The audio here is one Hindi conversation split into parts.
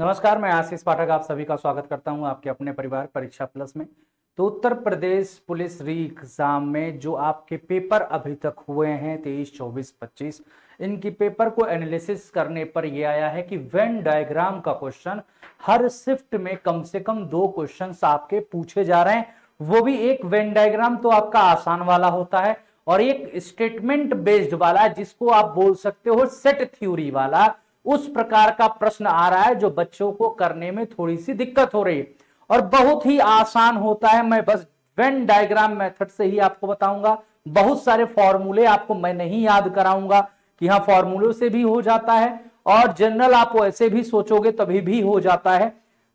नमस्कार, मैं आशीष पाठक आप सभी का स्वागत करता हूं आपके अपने परिवार परीक्षा प्लस में। तो उत्तर प्रदेश पुलिस री एग्जाम में जो आपके पेपर अभी तक हुए हैं 23, 24, 25, इनकी पेपर को एनालिसिस करने पर यह आया है कि वेन डायग्राम का क्वेश्चन हर शिफ्ट में कम से कम 2 क्वेश्चंस आपके पूछे जा रहे हैं, वो भी एक वेन डायग्राम तो आपका आसान वाला होता है और एक स्टेटमेंट बेस्ड वाला, जिसको आप बोल सकते हो सेट थ्योरी वाला, उस प्रकार का प्रश्न आ रहा है जो बच्चों को करने में थोड़ी सी दिक्कत हो रही है और बहुत ही आसान होता है। मैं बस वेन डायग्राम मेथड से ही आपको बताऊंगा, बहुत सारे फॉर्मूले आपको मैं नहीं याद कराऊंगा कि हाँ फॉर्मूलों से भी हो जाता है और जनरल आप ऐसे भी सोचोगे तभी भी हो जाता है।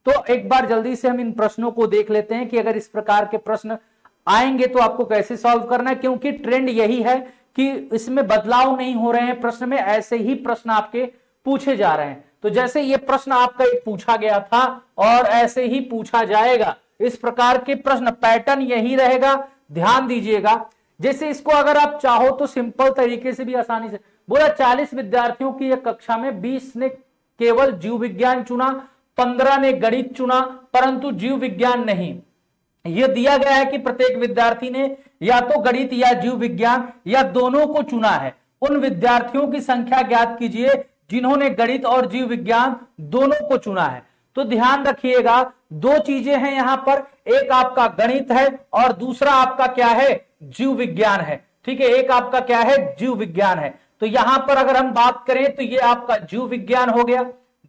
तो एक बार जल्दी से हम इन प्रश्नों को देख लेते हैं कि अगर इस प्रकार के प्रश्न आएंगे तो आपको कैसे सॉल्व करना है, क्योंकि ट्रेंड यही है कि इसमें बदलाव नहीं हो रहे हैं, प्रश्न में ऐसे ही प्रश्न आपके पूछे जा रहे हैं। तो जैसे ये प्रश्न आपका एक पूछा गया था और ऐसे ही पूछा जाएगा, इस प्रकार के प्रश्न पैटर्न यही रहेगा, ध्यान दीजिएगा। जैसे इसको अगर आप चाहो तो सिंपल तरीके से भी आसानी से बोला, 40 विद्यार्थियों की एक कक्षा में 20 ने केवल जीव विज्ञान चुना, 15 ने गणित चुना, परंतु जीव विज्ञान नहीं। यह दिया गया है कि प्रत्येक विद्यार्थी ने या तो गणित या जीव विज्ञान या दोनों को चुना है। उन विद्यार्थियों की संख्या ज्ञात कीजिए जिन्होंने गणित और जीव विज्ञान दोनों को चुना है। तो ध्यान रखिएगा, 2 चीजें हैं यहां पर, एक आपका गणित है और दूसरा आपका क्या है, जीव विज्ञान है। ठीक है, एक आपका क्या है, जीव विज्ञान है। तो यहां पर अगर हम बात करें तो ये आपका जीव विज्ञान हो गया,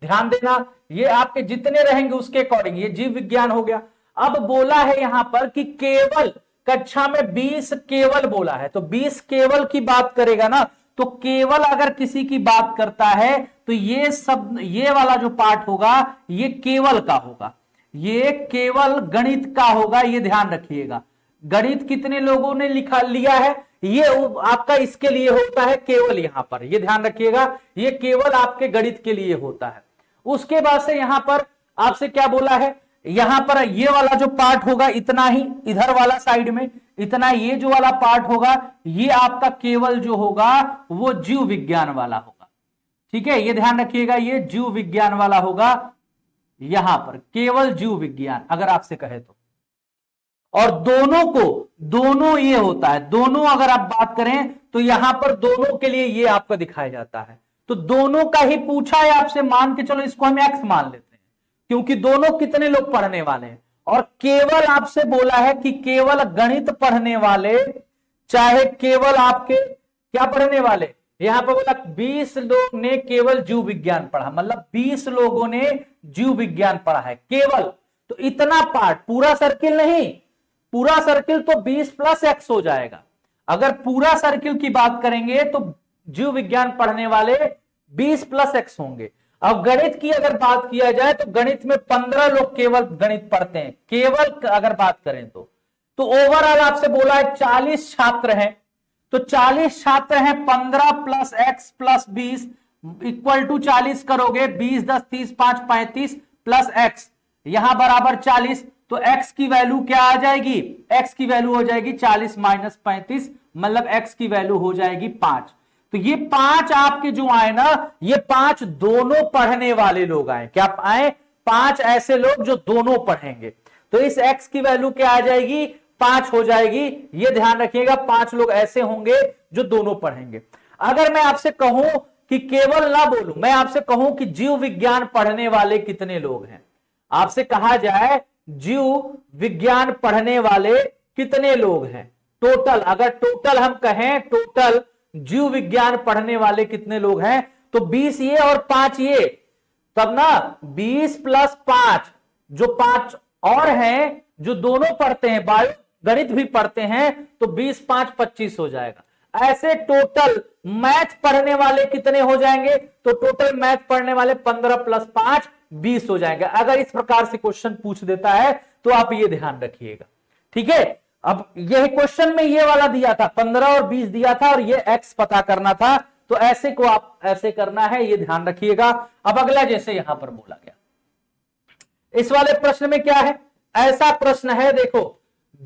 ध्यान देना, ये आपके जितने रहेंगे उसके अकॉर्डिंग ये जीव विज्ञान हो गया। अब बोला है यहां पर कि केवल कक्षा में 20 केवल बोला है, तो 20 केवल की बात करेगा ना, तो केवल अगर किसी की बात करता है तो ये सब, ये वाला जो पार्ट होगा ये केवल का होगा, ये केवल गणित का होगा, ये ध्यान रखिएगा। गणित कितने लोगों ने लिखा लिया है, ये आपका इसके लिए होता है केवल, यहां पर ये ध्यान रखिएगा, ये केवल आपके गणित के लिए होता है। उसके बाद से यहां पर आपसे क्या बोला है, यहां पर ये वाला जो पार्ट होगा इतना ही, इधर वाला साइड में इतना, ये जो वाला पार्ट होगा ये आपका केवल जो होगा वो जीव विज्ञान वाला होगा। ठीक है, ये ध्यान रखिएगा, ये जीव विज्ञान वाला होगा, यहां पर केवल जीव विज्ञान अगर आपसे कहे तो, और दोनों को, दोनों ये होता है, दोनों अगर आप बात करें तो यहां पर दोनों के लिए ये आपको दिखाया जाता है। तो दोनों का ही पूछा है आपसे, मान के चलो इसको हम एक्स मान लेते हैं क्योंकि दोनों कितने लोग पढ़ने वाले हैं, और केवल आपसे बोला है कि केवल गणित पढ़ने वाले, चाहे केवल आपके क्या पढ़ने वाले, यहां पर बोला 20 लोग ने केवल जीव विज्ञान पढ़ा, मतलब 20 लोगों ने जीव विज्ञान पढ़ा है केवल। तो इतना पार्ट, पूरा सर्किल नहीं, पूरा सर्किल तो 20 + x हो जाएगा। अगर पूरा सर्किल की बात करेंगे तो जीव विज्ञान पढ़ने वाले 20 + x होंगे। अब गणित की अगर बात किया जाए तो गणित में 15 लोग केवल गणित पढ़ते हैं, केवल अगर बात करें तो ओवरऑल आपसे बोला है 40 छात्र हैं, तो 40 छात्र हैं, 15 + x + 20 = 40 करोगे, 20, 10, 30, 5, 35 + x यहां बराबर 40। तो x की वैल्यू क्या आ जाएगी, x की वैल्यू हो जाएगी 40 - 35, मतलब x की वैल्यू हो जाएगी 5। तो ये 5 आपके जो आए ना, ये 5 दोनों पढ़ने वाले लोग आए, क्या आए, 5 ऐसे लोग जो दोनों पढ़ेंगे। तो इस x की वैल्यू क्या आ जाएगी, 5 हो जाएगी, ये ध्यान रखिएगा। 5 लोग ऐसे होंगे जो दोनों पढ़ेंगे। अगर मैं आपसे कहूं कि केवल ना बोलूं, मैं आपसे कहूं कि जीव विज्ञान पढ़ने वाले कितने लोग हैं, आपसे कहा जाए जीव विज्ञान पढ़ने वाले कितने लोग हैं टोटल, अगर टोटल हम कहें, टोटल जीव विज्ञान पढ़ने वाले कितने लोग हैं, तो 20 ये और 5 ये, तब ना 20 + 5 जो 5 और हैं जो दोनों पढ़ते हैं, बायो गणित भी पढ़ते हैं, तो 20, 5, 25 हो जाएगा। ऐसे टोटल मैथ पढ़ने वाले कितने हो जाएंगे, तो टोटल मैथ पढ़ने वाले 15 + 5 20 हो जाएंगे। अगर इस प्रकार से क्वेश्चन पूछ देता है तो आप ये ध्यान रखिएगा। ठीक है, अब यह क्वेश्चन में ये वाला दिया था 15 और 20 दिया था और ये x पता करना था, तो ऐसे को आप ऐसे करना है, ये ध्यान रखिएगा। अब अगला जैसे यहां पर बोला गया, इस वाले प्रश्न में क्या है, ऐसा प्रश्न है, देखो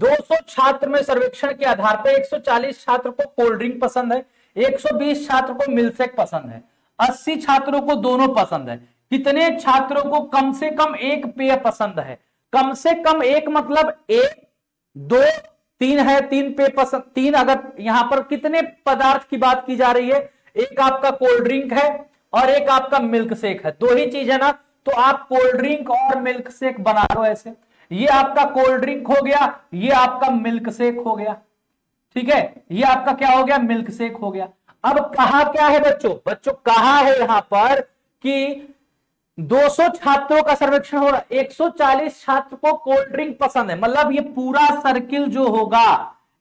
200 छात्र में सर्वेक्षण के आधार पर 140 छात्र को कोल्ड ड्रिंक पसंद है, 120 छात्र को मिल्कशेक पसंद है, 80 छात्रों को दोनों पसंद है, कितने छात्रों को कम से कम एक पेय पसंद है। कम से कम एक मतलब एक, दो, तीन है, तीन पेय पसंद, तीन। अगर यहां पर कितने पदार्थ की बात की जा रही है, एक आपका कोल्ड ड्रिंक है और एक आपका मिल्क शेक है, दो ही चीज है ना। तो आप कोल्ड ड्रिंक और मिल्क शेक बना लो ऐसे, ये आपका कोल्ड ड्रिंक हो गया, ये आपका मिल्क शेक हो गया, ठीक है, ये आपका क्या हो गया, मिल्क शेक हो गया। अब कहा क्या है बच्चों, बच्चों कहा है यहां पर कि 200 छात्रों का सर्वेक्षण हो रहा है, 140 छात्र को कोल्ड ड्रिंक पसंद है, मतलब ये पूरा सर्किल जो होगा,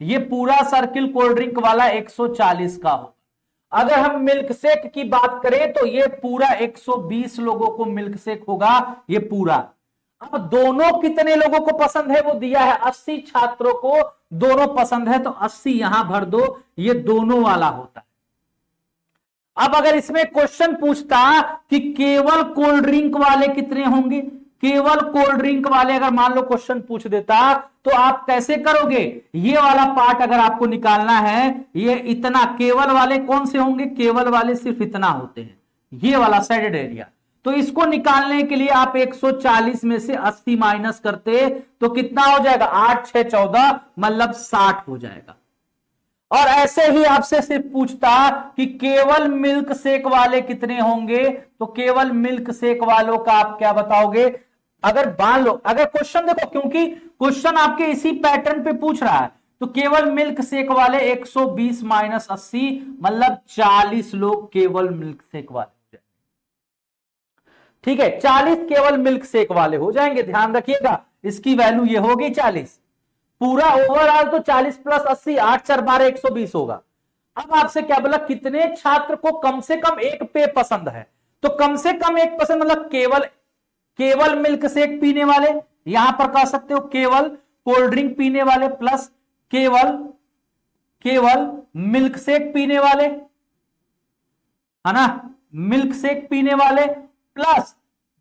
ये पूरा सर्किल कोल्ड ड्रिंक वाला 140 का हो। अगर हम मिल्क शेक की बात करें तो ये पूरा 120 लोगों को मिल्क शेक होगा, ये पूरा। अब दोनों कितने लोगों को पसंद है वो दिया है, 80 छात्रों को दोनों पसंद है, तो 80 यहां भर दो, ये दोनों वाला होता है। अब अगर इसमें क्वेश्चन पूछता कि केवल कोल्ड ड्रिंक वाले कितने होंगे, केवल कोल्ड ड्रिंक वाले अगर मान लो क्वेश्चन पूछ देता, तो आप कैसे करोगे, ये वाला पार्ट अगर आपको निकालना है, ये इतना केवल वाले कौन से होंगे, केवल वाले सिर्फ इतना होते हैं, ये वाला शेडेड एरिया। तो इसको निकालने के लिए आप 140 में से 80 माइनस करते तो कितना हो जाएगा, 8, 6, 14 मतलब 60 हो जाएगा। और ऐसे ही आपसे सिर्फ पूछता कि केवल मिल्क शेक वाले कितने होंगे, तो केवल मिल्क शेक वालों का आप क्या बताओगे, अगर मान लो, अगर क्वेश्चन देखो, क्योंकि क्वेश्चन आपके इसी पैटर्न पे पूछ रहा है, तो केवल मिल्क शेक वाले 120 माइनस 80 मतलब 40 लोग केवल मिल्क शेक वाले, ठीक है, 40 केवल मिल्क शेक वाले हो जाएंगे। ध्यान रखिएगा इसकी वैल्यू ये होगी 40, पूरा ओवरऑल तो 40 प्लस 80, 8, 4, 12, 120 होगा। अब आपसे क्या बोला, कितने छात्र को कम से कम एक पेय पसंद है, तो कम से कम एक पसंद मतलब केवल मिल्क शेक पीने वाले, यहां पर कह सकते हो केवल कोल्ड ड्रिंक पीने वाले प्लस केवल मिल्क शेक पीने वाले, है ना, मिल्क शेक पीने वाले प्लस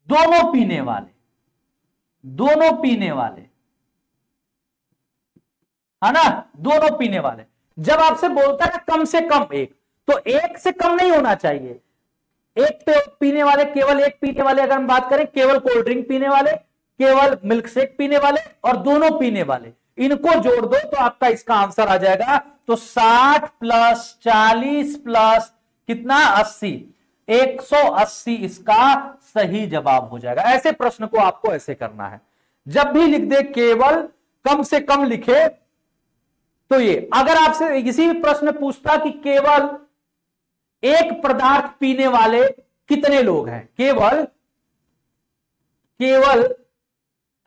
दोनों पीने वाले, है ना, दोनों पीने वाले। जब आपसे बोलता है कम से कम एक, तो एक से कम नहीं होना चाहिए, एक पे पीने वाले, केवल एक पीने वाले अगर हम बात करें, केवल कोल्ड ड्रिंक पीने वाले, केवल मिल्क शेक पीने वाले और दोनों पीने वाले, इनको जोड़ दो तो आपका इसका आंसर आ जाएगा। तो 60 प्लस 40 प्लस कितना 80, 180 इसका सही जवाब हो जाएगा। ऐसे प्रश्न को आपको ऐसे करना है, जब भी लिख दे केवल कम से कम लिखे तो ये। अगर आपसे किसी भी प्रश्न पूछता कि केवल एक पदार्थ पीने वाले कितने लोग हैं, केवल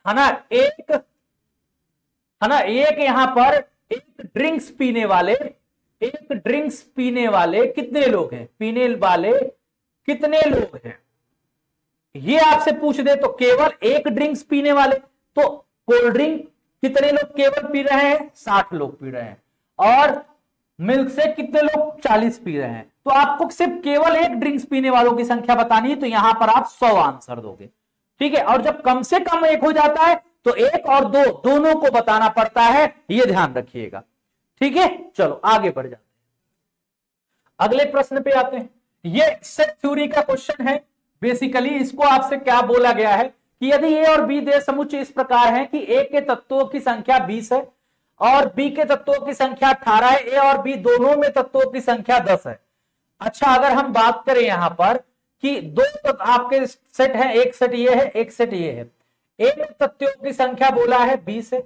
है ना एक, है ना एक, यहां पर एक ड्रिंक्स पीने वाले कितने लोग हैं, ये आपसे पूछ दे तो केवल एक ड्रिंक्स पीने वाले, तो कोल्ड ड्रिंक कितने लोग केवल पी रहे हैं, 60 लोग पी रहे हैं, और मिल्क शेक कितने लोग, 40 पी रहे हैं। तो आपको सिर्फ केवल एक ड्रिंक्स पीने वालों की संख्या बतानी है, तो यहां पर आप 100 आंसर दोगे, ठीक है। और जब कम से कम एक हो जाता है तो एक और दो दोनों को बताना पड़ता है, ये ध्यान रखिएगा, ठीक है। चलो आगे बढ़ जाते हैं, अगले प्रश्न पे आते हैं। ये सेट थ्योरी का क्वेश्चन है बेसिकली। इसको आपसे क्या बोला गया है कि यदि ए और बी दे समुच्चय इस प्रकार है कि ए के तत्वों की संख्या 20 है और बी के तत्वों की संख्या 18 है, ए और बी दोनों में तत्वों की संख्या 10 है। अच्छा, अगर हम बात करें यहां पर कि दो तत्व आपके सेट हैं, एक सेट ये है, एक सेट ये है। ए में तत्वों की संख्या बोला है 20 है,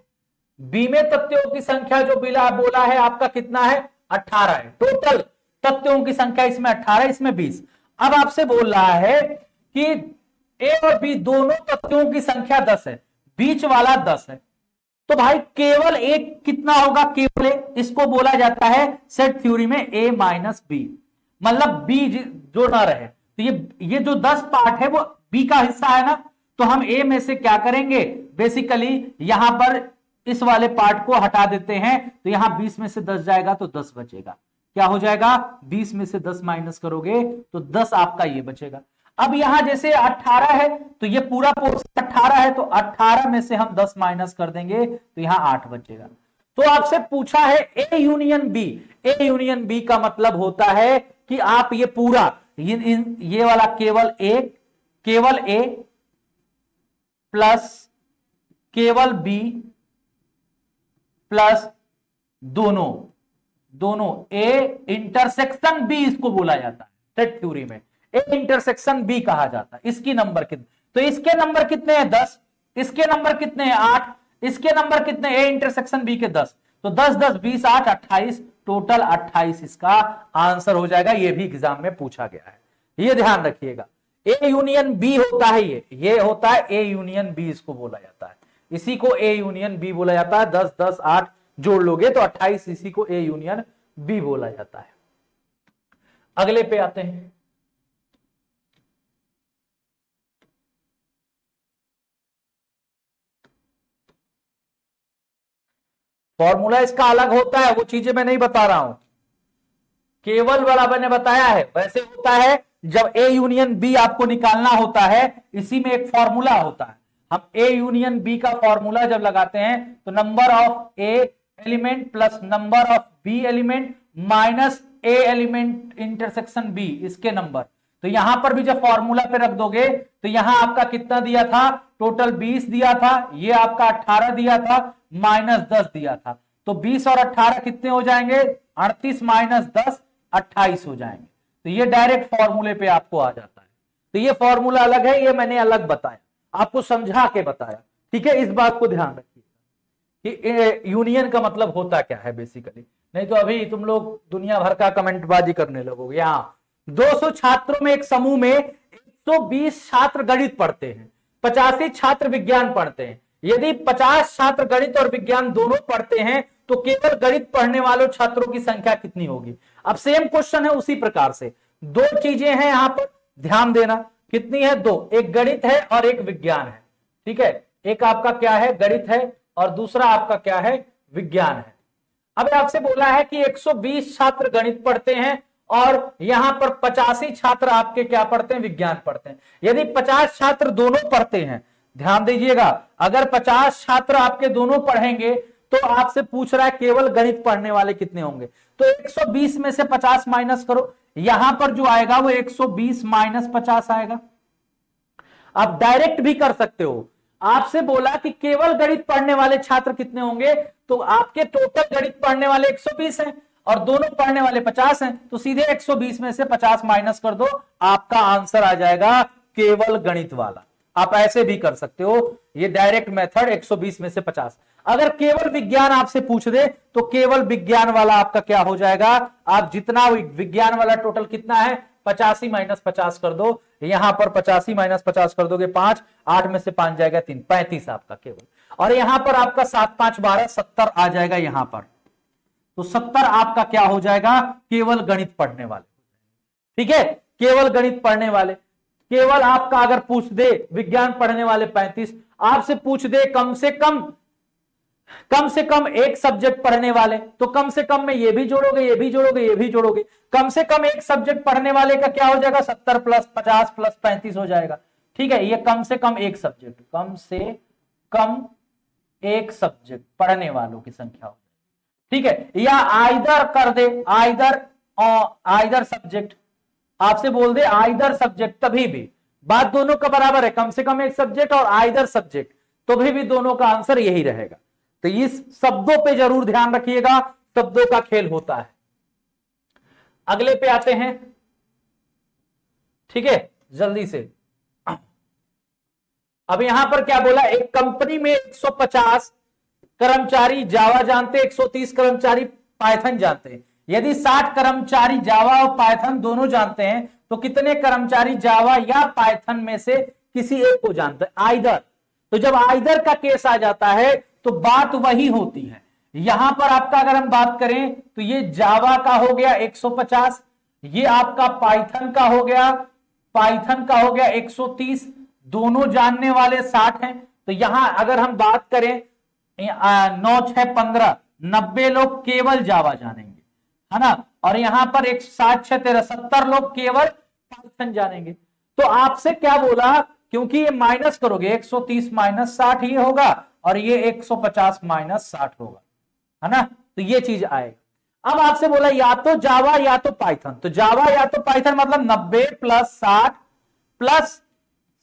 बी में तत्वों की संख्या जो बोला है आपका कितना है, 18 है। टोटल तत्वों की संख्या इसमें 18, इसमें 20। अब आपसे बोल रहा है कि ए और बी दोनों तत्वों की संख्या 10 है, बीच वाला 10 है, तो भाई केवल एक कितना होगा, केवल एक, इसको बोला जाता है सेट थ्योरी में ए माइनस बी, मतलब बी जो ना रहे। तो ये जो 10 पार्ट है वो बी का हिस्सा है ना, तो हम ए में से क्या करेंगे, बेसिकली यहां पर इस वाले पार्ट को हटा देते हैं, तो यहां 20 में से 10 जाएगा तो 10 बचेगा। क्या हो जाएगा, 20 में से 10 माइनस करोगे तो 10 आपका ये बचेगा। अब यहां जैसे 18 है तो ये पूरा पोर्शन 18 है, तो 18 में से हम 10 माइनस कर देंगे तो यहां 8 बचेगा। तो आपसे पूछा है A union B. A union B का मतलब होता है कि आप ये पूरा ये वाला केवल एक, केवल ए प्लस केवल बी प्लस दोनों दोनों ए इंटरसेक्शन बी इसको बोला जाता है सेट थ्योरी में, ए इंटरसेक्शन बी कहा जाता है। इसकी नंबर कितने, तो इसके नंबर कितने हैं 10, इसके नंबर कितने हैं 8, इसके नंबर कितने ए इंटरसेक्शन बी के 10, तो 10 10 20 8 28 टोटल 28 इसका आंसर हो जाएगा। ये भी एग्जाम में पूछा गया है, ये ध्यान रखिएगा। ए यूनियन बी होता है ये होता है ए यूनियन बी, इसको बोला जाता है, इसी को ए यूनियन बी बोला जाता है। 10 10 8 जोड़ लोगे तो 28, इसी को ए यूनियन बी बोला जाता है। अगले पे आते हैं, फॉर्मूला इसका अलग होता है, वो चीजें मैं नहीं बता रहा हूं, केवल बराबर ने बताया है। वैसे होता है जब ए यूनियन बी आपको निकालना होता है, इसी में एक फॉर्मूला होता है। हम ए यूनियन बी का फॉर्मूला जब लगाते हैं तो number of A element plus number of B element minus A element intersection B इसके नंबर। तो यहां पर भी जब फॉर्मूला पे रख दोगे तो यहां आपका कितना दिया था, टोटल 20 दिया था, ये आपका 18 दिया था, माइनस 10 दिया था, तो 20 और 18 कितने हो जाएंगे, 38 माइनस 10 28 हो जाएंगे। तो ये डायरेक्ट फॉर्मूले पे आपको आ जाता है। तो ये फॉर्मूला अलग है, ये मैंने अलग बताया, आपको समझा के बताया, ठीक है। इस बात को ध्यान रखिएगा कि यूनियन का मतलब होता क्या है बेसिकली, नहीं तो अभी तुम लोग दुनिया भर का कमेंटबाजी करने लगोगे। यहाँ 200 छात्रों में एक समूह में 120 छात्र गणित पढ़ते हैं, 85 छात्र विज्ञान पढ़ते हैं। यदि 50 छात्र गणित और विज्ञान दोनों पढ़ते हैं तो केवल गणित पढ़ने वालों छात्रों की संख्या कितनी होगी। अब सेम क्वेश्चन है, उसी प्रकार से दो चीजें हैं यहाँ पर, ध्यान देना कितनी है, दो, एक गणित है और एक विज्ञान है, ठीक है। एक आपका क्या है, गणित है, और दूसरा आपका क्या है, विज्ञान है। अब आपसे बोला है कि 120 छात्र गणित पढ़ते हैं और यहां पर 85 छात्र आपके क्या पढ़ते हैं, विज्ञान पढ़ते हैं। यदि 50 छात्र दोनों पढ़ते हैं, ध्यान दीजिएगा, अगर 50 छात्र आपके दोनों पढ़ेंगे तो आपसे पूछ रहा है केवल गणित पढ़ने वाले कितने होंगे। तो 120 में से 50 माइनस करो, यहां पर जो आएगा वो 120 माइनस 50 आएगा। आप डायरेक्ट भी कर सकते हो, आपसे बोला कि केवल गणित पढ़ने वाले छात्र कितने होंगे, तो आपके टोटल गणित पढ़ने वाले 120 हैं और दोनों पढ़ने वाले 50 हैं, तो सीधे 120 में से 50 माइनस कर दो, आपका आंसर आ जाएगा केवल गणित वाला। आप ऐसे भी कर सकते हो, ये डायरेक्ट मेथड 120 में से 50। अगर केवल विज्ञान आपसे पूछ दे तो केवल विज्ञान वाला आपका क्या हो जाएगा, आप जितना विज्ञान वाला टोटल कितना है 85 माइनस 50 कर दो, यहां पर 85 माइनस 50 कर दोगे 5, 8 में से 5 जाएगा 3, 35 आपका केवल। और यहां पर आपका 7 5 12 70 आ जाएगा यहां पर, तो 70 आपका क्या हो जाएगा, केवल गणित पढ़ने वाले, ठीक है, केवल गणित पढ़ने वाले। केवल आपका अगर पूछ दे विज्ञान पढ़ने वाले 35, आपसे पूछ दे कम से कम एक सब्जेक्ट पढ़ने वाले, तो कम से कम में ये भी जोड़ोगे, ये भी जोड़ोगे, ये भी जोड़ोगे, कम से कम एक सब्जेक्ट पढ़ने वाले का क्या हो जाएगा, 70 प्लस 50 प्लस 35 हो जाएगा, ठीक है। ये कम से कम एक सब्जेक्ट, कम से कम एक सब्जेक्ट पढ़ने वालों की संख्या हो, ठीक है। या आइदर कर दे, आइदर सब्जेक्ट आपसे बोल दे, आइदर सब्जेक्ट, तभी भी बात दोनों का बराबर है, कम से कम एक सब्जेक्ट और आइदर सब्जेक्ट, तभी भी दोनों का आंसर यही रहेगा। तो इस शब्दों पे जरूर ध्यान रखिएगा, शब्दों का खेल होता है। अगले पे आते हैं, ठीक है, जल्दी से। अब यहां पर क्या बोला, एक कंपनी में 150 कर्मचारी जावा जानते, 130 कर्मचारी पाइथन जानते हैं। यदि 60 कर्मचारी जावा और पाइथन दोनों जानते हैं तो कितने कर्मचारी जावा या पाइथन में से किसी एक को जानते हैं, आइदर। तो जब आइदर का केस आ जाता है तो बात वही होती है। यहां पर आपका अगर हम बात करें तो ये जावा का हो गया 150, ये आपका पाइथन का हो गया 130, दोनों जानने वाले 60 हैं। तो यहां अगर हम बात करें 9 6 15, 90 लोग केवल जावा जानेंगे, है ना, और यहां पर 1 7 6 13 70 लोग केवल पाइथन जानेंगे। तो आपसे क्या बोला, क्योंकि ये माइनस करोगे, 130 माइनस 60 ये होगा और ये 150 माइनस 60 होगा, है ना, तो ये चीज आएगा। अब आपसे बोला या तो जावा या तो पाइथन, तो जावा या तो पाइथन मतलब 90 प्लस 60 प्लस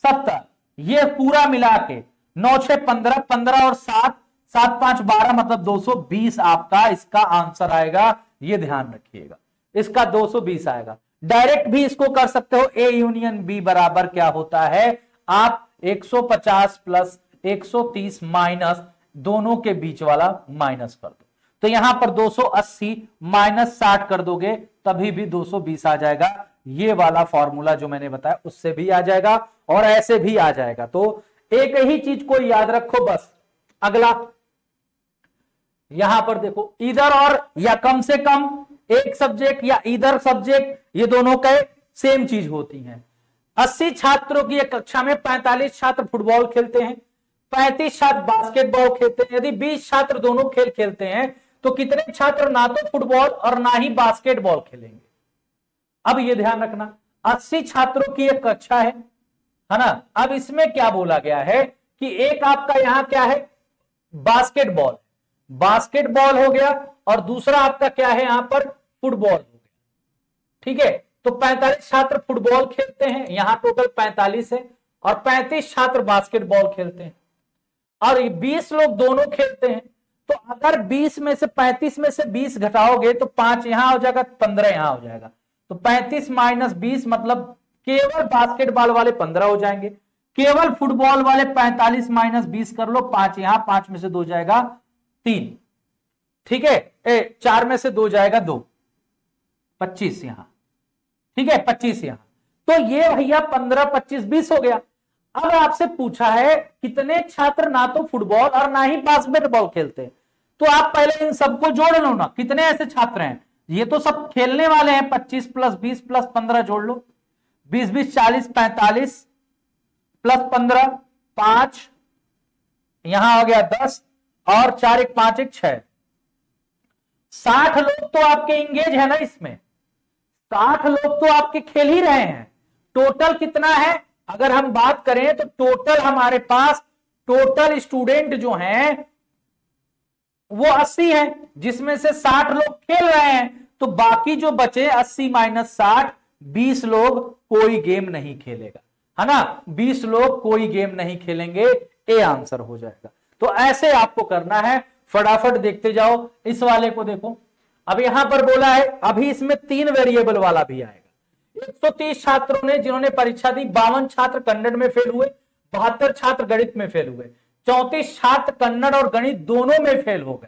70, ये पूरा मिला के 9 6 15, 15 और 7 7 5 12 मतलब 220 आपका इसका आंसर आएगा। ये ध्यान रखिएगा, इसका 220 आएगा। डायरेक्ट भी इसको कर सकते हो, ए यूनियन बी बराबर क्या होता है, आप 150 प्लस 130 माइनस दोनों के बीच वाला माइनस कर दो, तो यहां पर 280 माइनस 60 कर दोगे तभी भी 220 आ जाएगा। ये वाला फॉर्मूला जो मैंने बताया उससे भी आ जाएगा और ऐसे भी आ जाएगा। तो एक ही चीज को याद रखो बस। अगला यहां पर देखो, इधर और या कम से कम एक सब्जेक्ट या इधर सब्जेक्ट, ये दोनों के सेम चीज होती हैं। 80 छात्रों की एक कक्षा में 45 छात्र फुटबॉल खेलते हैं, 35 छात्र बास्केटबॉल खेलते हैं। यदि 20 छात्र दोनों खेल खेलते हैं तो कितने छात्र ना तो फुटबॉल और ना ही बास्केटबॉल खेलेंगे। अब ये ध्यान रखना, 80 छात्रों की एक कक्षा है ना। अब इसमें क्या बोला गया है कि एक आपका यहां क्या है, बास्केटबॉल, बास्केटबॉल हो गया और दूसरा आपका क्या है यहां पर फुटबॉल हो गया। ठीक है, तो 45 छात्र फुटबॉल खेलते हैं, यहां टोटल 45 है, और 35 छात्र बास्केटबॉल खेलते हैं, और 20 लोग दोनों खेलते हैं। तो अगर 20 में से 35 में से 20 घटाओगे तो 5 यहां हो जाएगा, 15 यहां हो जाएगा। तो 35 माइनस 20 मतलब केवल बास्केटबॉल वाले 15 हो जाएंगे, केवल फुटबॉल वाले 45 माइनस 20 कर लो, 5 यहां, 5 में से 2 जाएगा 3, ठीक है, 4 में से 2 जाएगा 2, 25 यहां, ठीक है, 25 यहां। तो ये भैया 15 25 20 हो गया। अब आपसे पूछा है कितने छात्र ना तो फुटबॉल और ना ही बास्केटबॉल खेलते हैं, तो आप पहले इन सबको जोड़ लो ना, कितने ऐसे छात्र हैं। ये तो सब खेलने वाले हैं, 25 प्लस 20 प्लस 15 जोड़ लो, 20 20 40 45 प्लस 15 5 यहां हो गया 10 और 4 1 5 1 6 60 लोग तो आपके इंगेज है ना इसमें, 60 लोग तो आपके खेल ही रहे हैं। टोटल कितना है अगर हम बात करें तो टोटल हमारे पास टोटल स्टूडेंट जो हैं वो 80 हैं, जिसमें से 60 लोग खेल रहे हैं, तो बाकी जो बचे 80 माइनस 60 20 लोग कोई गेम नहीं खेलेगा, है ना, 20 लोग कोई गेम नहीं खेलेंगे, ए आंसर हो जाएगा। तो ऐसे आपको करना है, फटाफट देखते जाओ। इस वाले को देखो, अब यहां पर बोला है, अभी इसमें 3 वेरिएबल वाला भी आएगा। 130 छात्रों ने जिन्होंने परीक्षा दी, 52 छात्र कन्नड़ में फेल हुए, 72 छात्र गणित में फेल हुए, 34 छात्र कन्नड़ और गणित दोनों में फेल हो गए।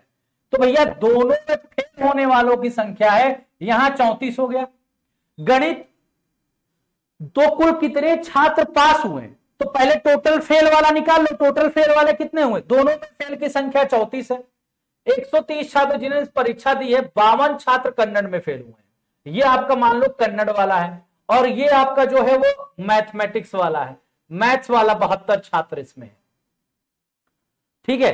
तो भैया दोनों में फेल होने वालों की संख्या है यहां 34 हो गया। गणित तो कुल कितने छात्र पास हुए, तो पहले टोटल फेल वाला निकाल लो, टोटल फेल वाले कितने हुए, दोनों में फेल की संख्या 34 है। 130 छात्र जिन्होंने परीक्षा दी है, 52 छात्र कन्नड़ में फेल हुए, ये आपका मान लो कन्नड़ वाला है, और ये आपका जो है वो मैथमेटिक्स वाला है, मैथ्स वाला 72 छात्र इसमें है, ठीक है।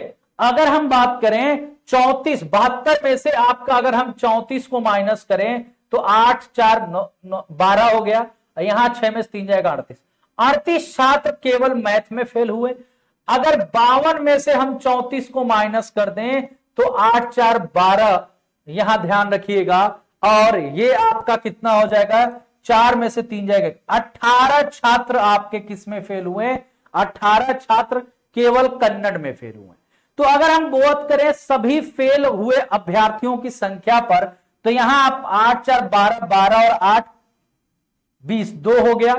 अगर हम बात करें 34 72 में से आपका अगर हम 34 को माइनस करें तो 8 4 9 12 हो गया, यहां 6 में से 3 जाएगा 38 छात्र केवल मैथ में फेल हुए। अगर 52 में से हम 34 को माइनस कर दें तो 8 4 12, यहां ध्यान रखिएगा, और ये आपका कितना हो जाएगा, 4 में से 3 जाएगा। 18 छात्र आपके किस में फेल हुए, 18 छात्र केवल कन्नड़ में फेल हुए। तो अगर हम बात करें सभी फेल हुए अभ्यर्थियों की संख्या पर, तो यहां आप 8 4 12 12 और 8 20 2 हो गया,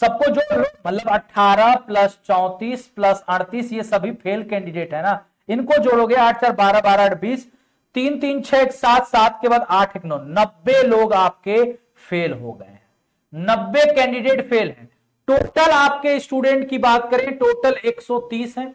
सबको जोड़ लो, मतलब 18 प्लस 34 प्लस 38 ये सभी फेल कैंडिडेट है ना, इनको जोड़ोगे 8 4 12 12 8 20, 3 3 6 1 7 7 के बाद 8 1 9, 90 लोग आपके फेल हो गए हैं, 90 कैंडिडेट फेल हैं। टोटल आपके स्टूडेंट की बात करें, टोटल 130 हैं,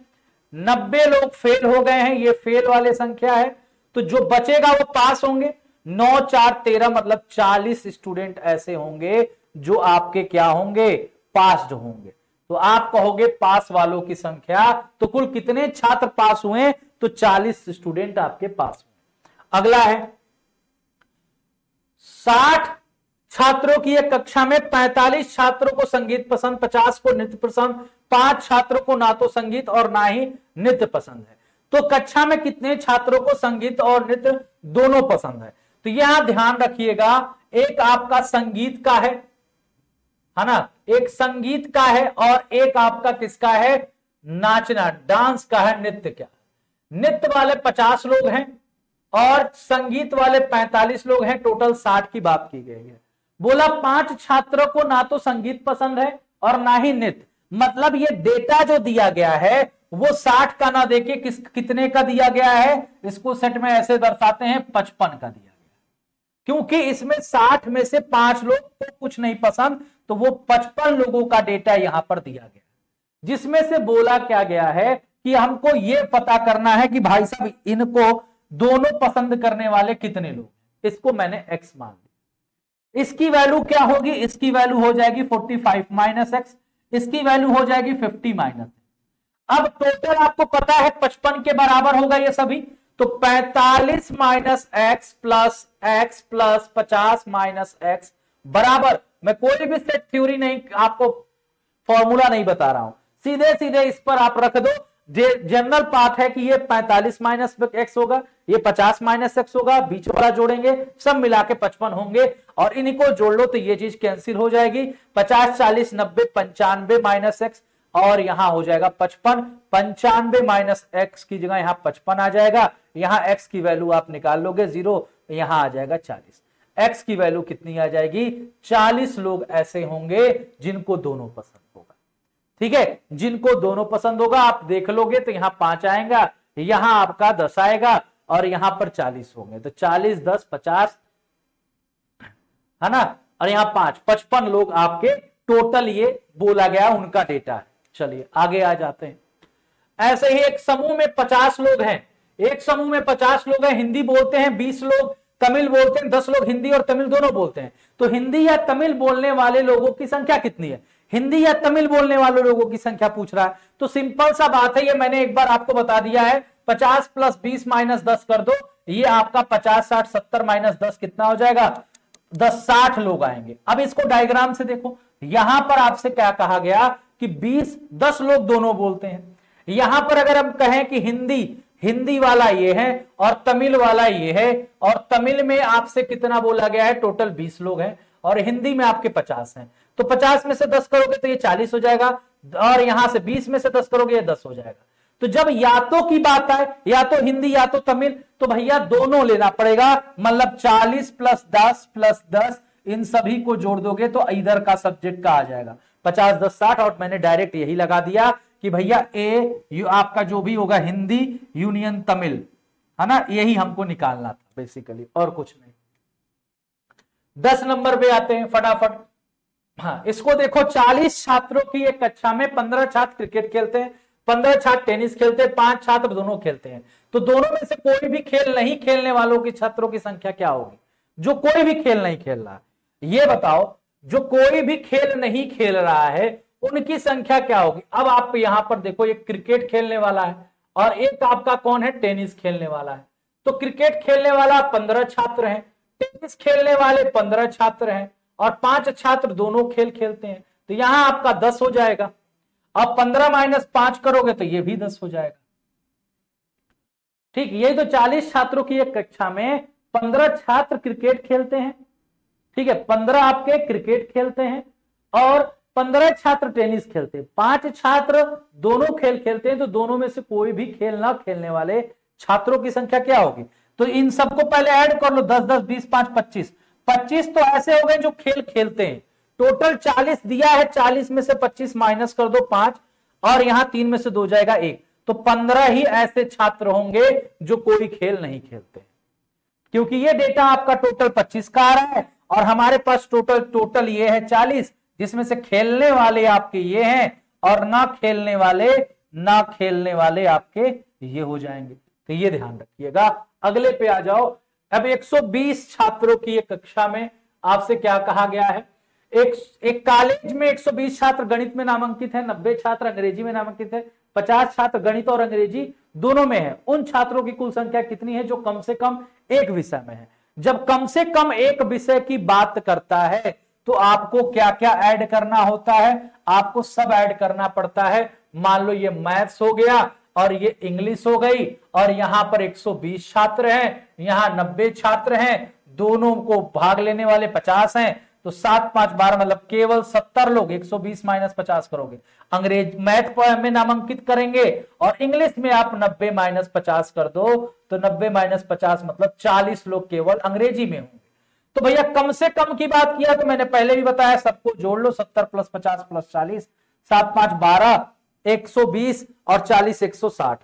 90 लोग फेल हो गए हैं, ये फेल वाले संख्या है। तो जो बचेगा वो पास होंगे, 9 4 13 मतलब 40 स्टूडेंट ऐसे होंगे जो आपके क्या होंगे, पास होंगे। तो आप कहोगे पास वालों की संख्या, तो कुल कितने छात्र पास हुए, तो 40 स्टूडेंट आपके पास। अगला है 60 छात्रों की एक कक्षा में 45 छात्रों को संगीत पसंद, 50 को नृत्य पसंद, 5 छात्रों को ना तो संगीत और ना ही नृत्य पसंद है। तो कक्षा में कितने छात्रों को संगीत और नृत्य दोनों पसंद है, तो यहां ध्यान रखिएगा, एक आपका संगीत का है है ना, एक संगीत का है और एक आपका किसका है, नाचना डांस का है, नृत्य का। नृत्य वाले 50 लोग हैं और संगीत वाले 45 लोग हैं, टोटल 60 की बात की गई है। बोला 5 छात्रों को ना तो संगीत पसंद है और ना ही नृत्य, मतलब ये डेटा जो दिया गया है वो 60 का ना देके कितने का दिया गया है, इसको सेट में ऐसे दर्शाते हैं 55 का दिया गया, क्योंकि इसमें 60 में से 5 लोग को कुछ नहीं पसंद, तो वो 55 लोगों का डेटा यहां पर दिया गया, जिसमें से बोला क्या गया है कि हमको ये पता करना है कि भाई साहब इनको दोनों पसंद करने वाले कितने लोग। इसको मैंने एक्स मान लिया, इसकी वैल्यू क्या होगी, इसकी वैल्यू हो जाएगी 45 माइनस एक्स, इसकी वैल्यू हो जाएगी 50 माइनस। अब टोटल आपको पता है 55 के बराबर होगा ये सभी, तो 45 minus x plus x plus 50 minus x बराबर, मैं कोई भी सेट थ्योरी नहीं, आपको फॉर्मूला नहीं बता रहा हूं, सीधे सीधे इस पर आप रख दो। जनरल पाथ है कि ये 45 माइनस एक्स होगा, ये 50 माइनस एक्स होगा, बीच वाला जोड़ेंगे, सब मिला के 55 होंगे और इनको जोड़ लो तो ये चीज कैंसिल हो जाएगी। 50 40 90 95 माइनस एक्स और यहाँ हो जाएगा 55, 95 माइनस एक्स की जगह यहाँ 55 आ जाएगा, यहाँ एक्स की वैल्यू आप निकाल लोगे 0, यहाँ आ जाएगा 40, एक्स की वैल्यू कितनी आ जाएगी, 40 लोग ऐसे होंगे जिनको दोनों पसंद होगा। ठीक है, जिनको दोनों पसंद होगा आप देख लोगे तो यहाँ 5 आएगा, यहाँ आपका 10 आएगा और यहाँ पर 40 होंगे, तो 40 10 50 है ना, और यहाँ 55 लोग आपके टोटल, ये बोला गया उनका डेटा है। चलिए आगे आ जाते हैं। ऐसे ही एक समूह में 50 लोग हैं, एक समूह में 50 लोग हैं, हिंदी बोलते हैं 20 लोग, तमिल बोलते हैं 10 लोग, हिंदी और तमिल दोनों बोलते हैं, तो हिंदी या तमिल बोलने वाले लोगों की संख्या कितनी है, हिंदी या तमिल बोलने वाले लोगों की संख्या पूछ रहा है। तो सिंपल सा बात है, ये मैंने एक बार आपको बता दिया है, 50 प्लस 20 माइनस 10 कर दो, ये आपका 50 60 70 माइनस 10 कितना हो जाएगा, 10 60 लोग आएंगे। अब इसको डायग्राम से देखो, यहां पर आपसे क्या कहा गया कि 20 10 लोग दोनों बोलते हैं, यहां पर अगर हम कहें कि हिंदी वाला ये है और तमिल वाला ये है, और तमिल में आपसे कितना बोला गया है, टोटल 20 लोग हैं और हिंदी में आपके 50 हैं, तो 50 में से 10 करोगे तो ये 40 हो जाएगा, और यहां से 20 में से 10 करोगे ये 10 हो जाएगा। तो जब या तो की बात आए, या तो हिंदी या तो तमिल, तो भैया दोनों लेना पड़ेगा, मतलब 40 प्लस 10 प्लस 10 इन सभी को जोड़ दोगे तो इधर का सब्जेक्ट का आ जाएगा 50 10 60, और मैंने डायरेक्ट यही लगा दिया कि भैया ए आपका जो भी होगा हिंदी यूनियन तमिल, है ना, यही हमको निकालना था बेसिकली और कुछ नहीं। 10 नंबर पे आते हैं फटाफट। हाँ, इसको देखो, 40 छात्रों की एक कक्षा में 15 छात्र क्रिकेट खेलते हैं, 15 छात्र टेनिस खेलते हैं, 5 छात्र दोनों खेलते हैं, तो दोनों में से कोई भी खेल नहीं खेलने वालों की छात्रों की संख्या क्या होगी, जो कोई भी खेल नहीं खेल रहा। ये बताओ जो कोई भी खेल नहीं खेल रहा है उनकी संख्या क्या होगी। अब आप यहां पर देखो, एक क्रिकेट खेलने वाला है और एक आपका कौन है, टेनिस खेलने वाला है, तो क्रिकेट खेलने वाला 15 छात्र है, टेनिस खेलने वाले 15 छात्र हैं और 5 छात्र दोनों खेल खेलते हैं, तो यहां आपका 10 हो जाएगा, अब 15 माइनस 5 करोगे तो ये भी 10 हो जाएगा। ठीक, ये तो 40 छात्रों की एक कक्षा में 15 छात्र क्रिकेट खेलते हैं, ठीक है, 15 आपके क्रिकेट खेलते हैं और 15 छात्र टेनिस खेलते हैं, 5 छात्र दोनों खेल खेलते हैं, तो दोनों में से कोई भी खेल ना खेलने वाले छात्रों की संख्या क्या होगी, तो इन सबको पहले ऐड कर लो, 10 10 20 5 25 25 तो ऐसे हो गए जो खेल खेलते हैं। टोटल 40 दिया है, 40 में से 25 माइनस कर दो 5 और यहाँ 3 में से 2 जाएगा 1, तो 15 ही ऐसे छात्र होंगे जो कोई खेल नहीं खेलते, क्योंकि ये डेटा आपका टोटल 25 का आ रहा है और हमारे पास टोटल ये है 40, जिसमें से खेलने वाले आपके ये हैं और ना खेलने वाले आपके ये हो जाएंगे, तो ये ध्यान रखिएगा। अगले पे आ जाओ। अब 120 छात्रों की एक कक्षा में आपसे क्या कहा गया है, एक कॉलेज में 120 छात्र गणित में नामांकित है, 90 छात्र अंग्रेजी में नामांकित है, 50 छात्र गणित और अंग्रेजी दोनों में है, उन छात्रों की कुल संख्या कितनी है जो कम से कम एक विषय में है। जब कम से कम एक विषय की बात करता है तो आपको क्या क्या ऐड करना होता है, आपको सब ऐड करना पड़ता है। मान लो ये मैथ्स हो गया और ये इंग्लिश हो गई, और यहां पर 120 छात्र हैं, यहां 90 छात्र हैं, दोनों को भाग लेने वाले 50 हैं, तो 7×5 12 मतलब केवल 70 लोग 120 माइनस 50 करोगे। अंग्रेज मैथ में नामांकित करेंगे और इंग्लिश में आप 90 माइनस 50 कर दो तो 90 माइनस 50 मतलब 40 लोग केवल अंग्रेजी में होंगे। तो भैया कम से कम की बात किया तो मैंने पहले भी बताया सबको जोड़ लो 70 + 50 + 40 7×5 12 120 और 40 160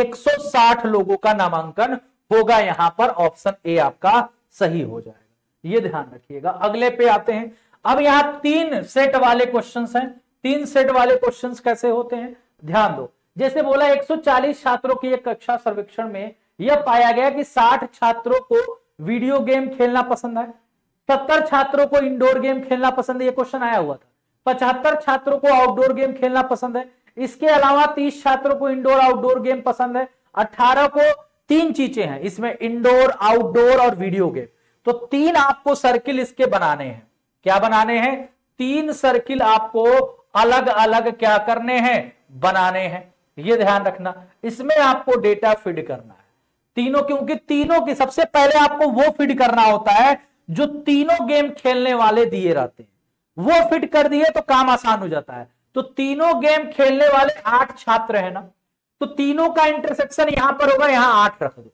160 लोगों का नामांकन होगा यहां पर। ऑप्शन ए आपका सही हो जाएगा, ये ध्यान रखिएगा। अगले पे आते हैं। अब यहां 3 सेट वाले क्वेश्चंस हैं। 3 सेट वाले क्वेश्चंस कैसे होते हैं ध्यान दो। जैसे बोला 140 छात्रों की एक कक्षा सर्वेक्षण में यह पाया गया कि 60 छात्रों को वीडियो गेम खेलना पसंद है, 70 छात्रों को इंडोर गेम खेलना पसंद है, यह क्वेश्चन आया हुआ था। 75 छात्रों को आउटडोर गेम खेलना पसंद है, इसके अलावा 30 छात्रों को इंडोर आउटडोर गेम पसंद है। 18 को 3 चीजें हैं इसमें, इंडोर आउटडोर और वीडियो गेम। तो 3 आपको सर्किल इसके बनाने हैं। क्या बनाने हैं? 3 सर्किल आपको अलग अलग क्या करने हैं? बनाने हैं। ये ध्यान रखना, इसमें आपको डेटा फीड करना है तीनों, क्योंकि तीनों की सबसे पहले आपको वो फीड करना होता है जो तीनों गेम खेलने वाले दिए रहते हैं। वो फिट कर दिए तो काम आसान हो जाता है। तो तीनों गेम खेलने वाले 8 छात्र है ना, तो तीनों का इंटरसेक्शन यहां पर होगा, यहां 8 रख दो।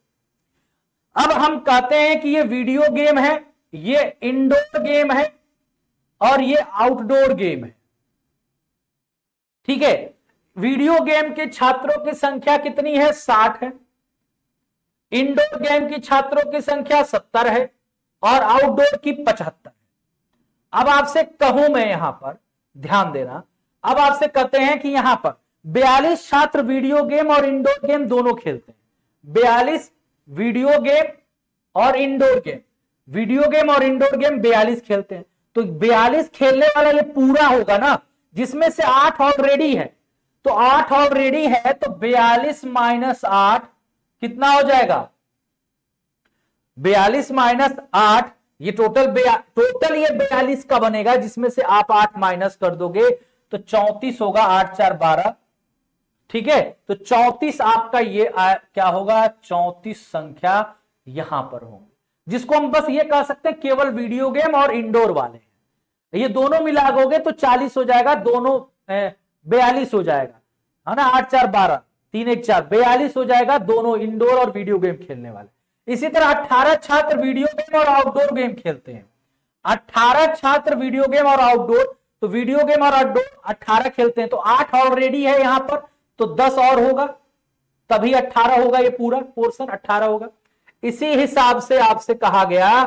अब हम कहते हैं कि ये वीडियो गेम है, ये इंडोर गेम है और ये आउटडोर गेम है। ठीक है, वीडियो गेम के छात्रों की संख्या कितनी है? 60 है। इंडोर गेम के छात्रों की संख्या 70 है और आउटडोर की 75। अब आपसे कहूं मैं यहां पर ध्यान देना, अब आपसे कहते हैं कि यहां पर 42 छात्र वीडियो गेम और इंडोर गेम दोनों खेलते हैं। 42 वीडियो गेम और इंडोर गेम, वीडियो गेम और इंडोर गेम 42 खेलते हैं। तो 42 खेलने वाला ये पूरा होगा ना, जिसमें से 8 ऑलरेडी है, तो 8 ऑलरेडी है तो 42 - 8 कितना हो जाएगा? 42 - 8 ये टोटल ये 42 का बनेगा, जिसमें से आप 8 माइनस कर दोगे तो 34 होगा। 8×4 = 12। ठीक है, तो 34 आपका ये क्या होगा? 34 संख्या यहां पर होगी, जिसको हम बस ये कह सकते हैं केवल वीडियो गेम और इंडोर वाले, ये दोनों मिला दोगे तो 40 हो जाएगा, दोनों 42 हो जाएगा, है ना। 8×4 = 12 3×1 = 4 42 हो जाएगा, दोनों इंडोर और वीडियो गेम खेलने वाले। इसी तरह 18 छात्र वीडियो गेम और आउटडोर गेम खेलते हैं। 18 छात्र वीडियो गेम और आउटडोर, तो वीडियो गेम और आउटडोर 18 खेलते हैं, तो 8 ऑलरेडी है यहां पर, तो 10 और होगा तभी 18 होगा, ये पूरा पोर्शन 18 होगा। इसी हिसाब से आपसे कहा गया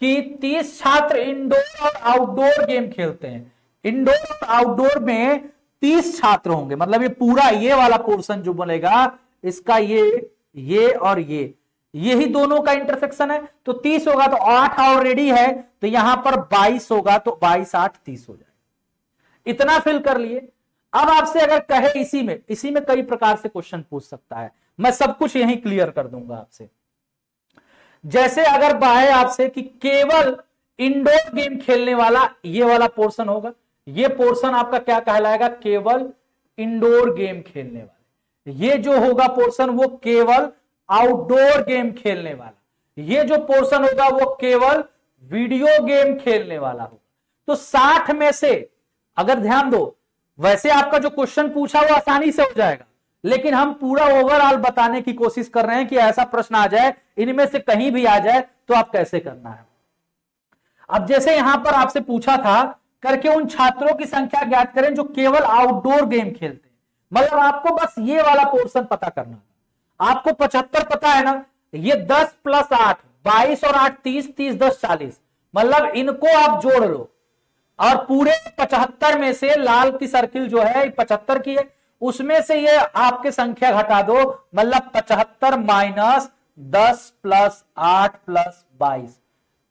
कि 30 छात्र इंडोर और आउटडोर गेम खेलते हैं। इंडोर और आउटडोर में 30 छात्र होंगे, मतलब ये पूरा ये वाला पोर्शन जो बनेगा इसका ये और यही दोनों का इंटरसेक्शन है, तो 30 होगा। तो 8 ऑलरेडी है तो यहां पर 22 होगा, तो 22 - 8 = 30 हो जाएगा। इतना फिल कर लिए। अब आपसे अगर कहे इसी में कई प्रकार से क्वेश्चन पूछ सकता है, मैं सब कुछ यहीं क्लियर कर दूंगा आपसे। जैसे अगर बाहे आपसे कि केवल इंडोर गेम खेलने वाला ये वाला पोर्शन होगा, ये पोर्शन आपका क्या कहलाएगा? केवल इंडोर गेम खेलने वाले। ये जो होगा पोर्शन वो केवल आउटडोर गेम खेलने वाला। ये जो पोर्शन होगा वो केवल वीडियो गेम खेलने वाला होगा। तो 60 में से अगर ध्यान दो, वैसे आपका जो क्वेश्चन पूछा वो आसानी से हो जाएगा, लेकिन हम पूरा ओवरऑल बताने की कोशिश कर रहे हैं कि ऐसा प्रश्न आ जाए, इनमें से कहीं भी आ जाए तो आप कैसे करना है। अब जैसे यहां पर आपसे पूछा था करके उन छात्रों की संख्या ज्ञात करें जो केवल आउटडोर गेम खेलते हैं, मतलब आपको बस ये वाला पोर्शन पता करना है। आपको 75 पता है ना, ये 10 + 8 22 और 8 30 30 10 40, मतलब इनको आप जोड़ लो और पूरे 75 में से लाल की सर्किल जो है 75 की है, उसमें से ये आपके संख्या घटा दो, मतलब 75 - 10 + 8 + 22,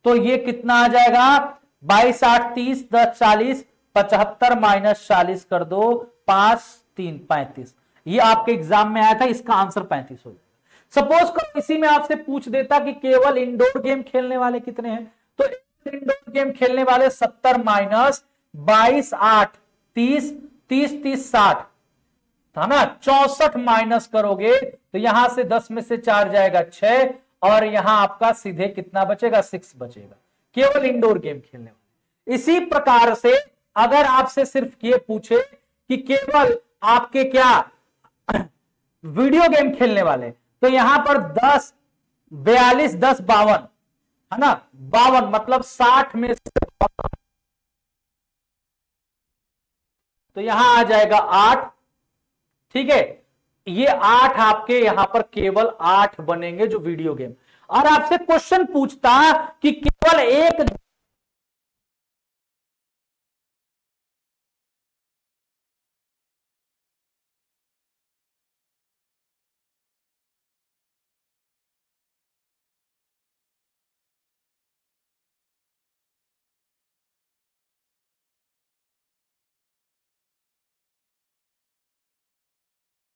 तो ये कितना आ जाएगा? 22 - 8 = 30 10 40 75 - 40 कर दो 5 3 35। ये आपके एग्जाम में आया था, इसका आंसर 35 हो जाएगा। सपोज करो इसी में आपसे पूछ देता कि केवल इंडोर गेम खेलने वाले कितने हैं, तो इंडोर गेम खेलने वाले 70 - 22 - 8 30 30 30 60 था ना, 64 माइनस करोगे तो यहां से 10 में से 4 जाएगा 6 और यहां आपका सीधे कितना बचेगा? 6 बचेगा। केवल इंडोर गेम खेलने वाले। इसी प्रकार से अगर आपसे सिर्फ ये पूछे कि केवल आपके क्या वीडियो गेम खेलने वाले, तो यहां पर 10 42 10 52 है ना, 52 मतलब 60 में से 52, तो यहां आ जाएगा 8। ठीक है, ये 8 आपके यहां पर केवल 8 बनेंगे जो वीडियो गेम। और आपसे क्वेश्चन पूछता कि केवल एक